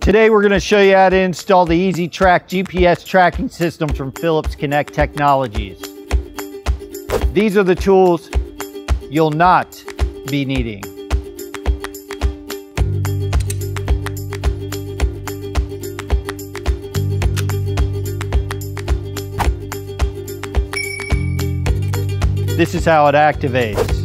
Today we're going to show you how to install the EZTrack GPS tracking system from Philips Connect Technologies. These are the tools you'll not be needing. This is how it activates.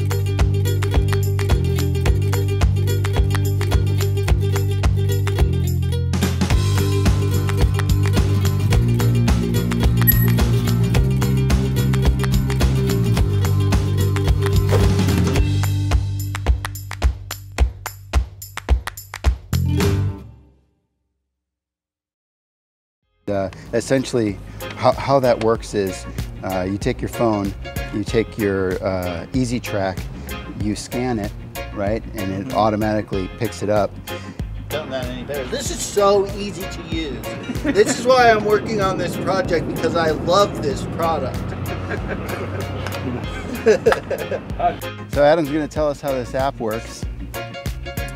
Essentially, how that works is you take your phone, you take your EZTrack, you scan it, right, and it automatically picks it up. Don't know any better. This is so easy to use. This is why I'm working on this project, because I love this product. So Adam's going to tell us how this app works.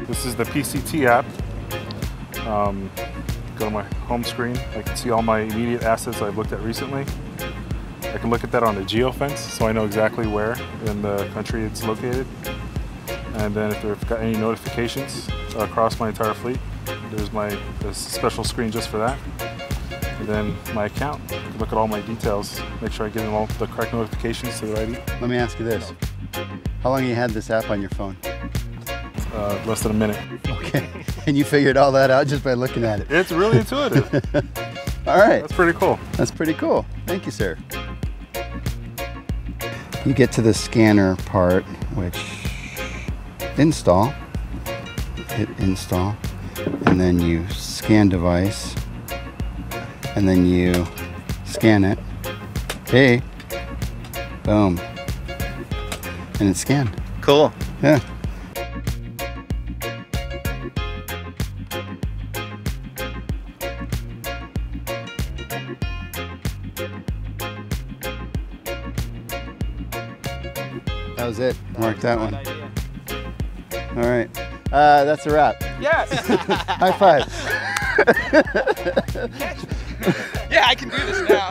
This is the PCT app. Go to my home screen. I can see all my immediate assets I've looked at recently. I can look at that on a geofence, so I know exactly where in the country it's located. And then if they've got any notifications across my entire fleet, there's a special screen just for that. And then my account, I can look at all my details, make sure I get them all the correct notifications to the ID. Let me ask you this. How long have you had this app on your phone? Less than a minute. Okay. And you figured all that out just by looking at it. It's really intuitive. All right. That's pretty cool. That's pretty cool. Thank you, sir. You get to the scanner part, which install, hit install, and then you scan device, and then you scan it. Hey, boom. And it's scanned. Cool. Yeah. That was it. Mark that one. Idea. All right. That's a wrap. Yes! High five. Yeah, I can do this now.